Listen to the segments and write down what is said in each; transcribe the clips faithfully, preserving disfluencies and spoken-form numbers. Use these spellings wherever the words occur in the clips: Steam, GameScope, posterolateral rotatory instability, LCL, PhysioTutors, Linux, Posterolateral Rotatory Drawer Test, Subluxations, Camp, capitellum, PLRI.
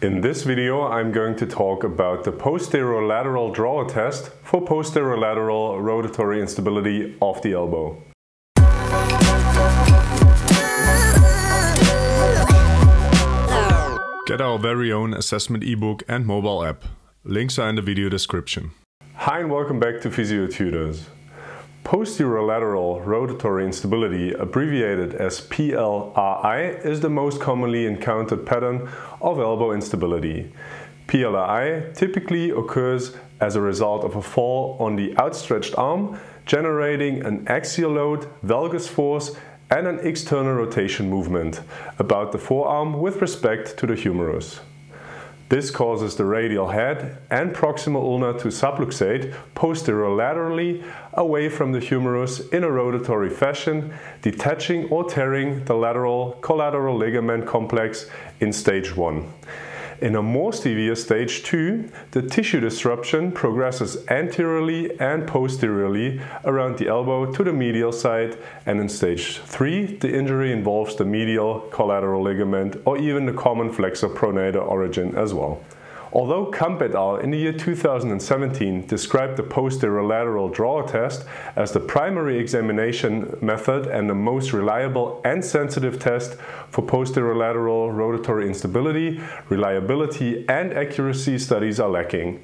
In this video, I'm going to talk about the posterolateral drawer test for posterolateral rotatory instability of the elbow. Get our very own assessment ebook and mobile app. Links are in the video description. Hi and welcome back to PhysioTutors. Posterolateral rotatory instability, abbreviated as P L R I, is the most commonly encountered pattern of elbow instability. P L R I typically occurs as a result of a fall on the outstretched arm, generating an axial load, valgus force, and an external rotation movement about the forearm with respect to the humerus. This causes the radial head and proximal ulna to subluxate posterolaterally away from the humerus in a rotatory fashion, detaching or tearing the lateral collateral ligament complex in stage one. In a more severe stage two, the tissue disruption progresses anteriorly and posteriorly around the elbow to the medial side, and in stage three, the injury involves the medial collateral ligament or even the common flexor pronator origin as well. Although Camp et al. In the year two thousand seventeen described the posterolateral drawer test as the primary examination method and the most reliable and sensitive test for posterolateral rotatory instability, reliability and accuracy studies are lacking.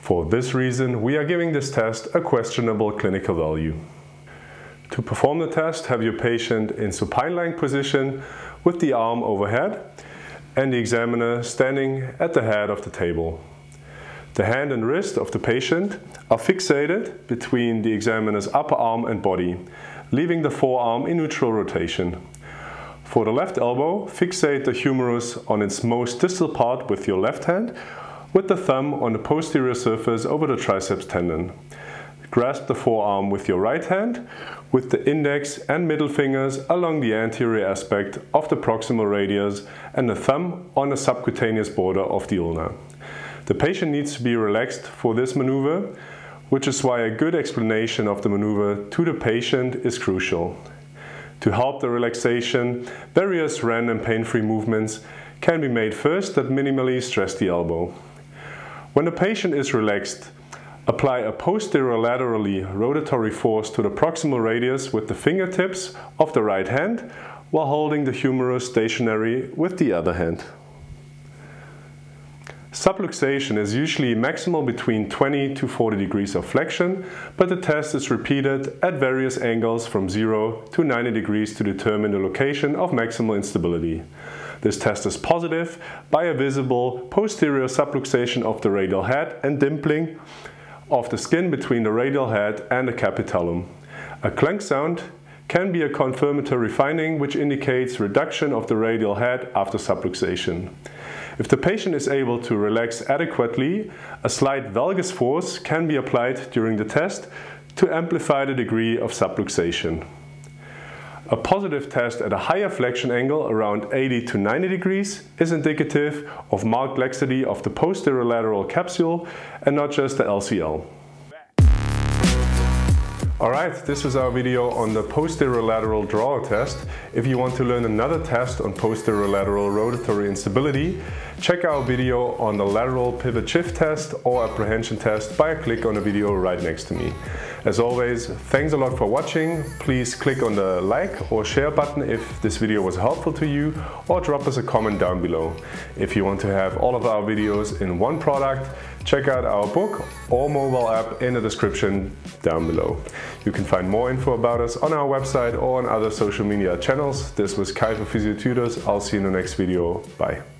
For this reason, we are giving this test a questionable clinical value. To perform the test, have your patient in supine lying position with the arm overhead, and the examiner standing at the head of the table. The hand and wrist of the patient are fixated between the examiner's upper arm and body, leaving the forearm in neutral rotation. For the left elbow, fixate the humerus on its most distal part with your left hand, with the thumb on the posterior surface over the triceps tendon. Grasp the forearm with your right hand, with the index and middle fingers along the anterior aspect of the proximal radius and the thumb on the subcutaneous border of the ulna. The patient needs to be relaxed for this maneuver, which is why a good explanation of the maneuver to the patient is crucial. To help the relaxation, various random pain-free movements can be made first that minimally stress the elbow. When the patient is relaxed, apply a posterolaterally rotatory force to the proximal radius with the fingertips of the right hand while holding the humerus stationary with the other hand. Subluxation is usually maximal between twenty to forty degrees of flexion, but the test is repeated at various angles from zero to ninety degrees to determine the location of maximal instability. This test is positive by a visible posterior subluxation of the radial head and dimpling of the skin between the radial head and the capitellum. A clank sound can be a confirmatory finding which indicates reduction of the radial head after subluxation. If the patient is able to relax adequately, a slight valgus force can be applied during the test to amplify the degree of subluxation. A positive test at a higher flexion angle, around eighty to ninety degrees, is indicative of marked laxity of the posterolateral capsule and not just the L C L. Alright, this was our video on the posterolateral drawer test. If you want to learn another test on posterolateral rotatory instability, check our video on the lateral pivot shift test or apprehension test by a click on the video right next to me. As always, thanks a lot for watching. Please click on the like or share button if this video was helpful to you, or drop us a comment down below. If you want to have all of our videos in one product, check out our book or mobile app in the description down below. You can find more info about us on our website or on other social media channels. This was Kai for PhysioTutors. I'll see you in the next video. Bye.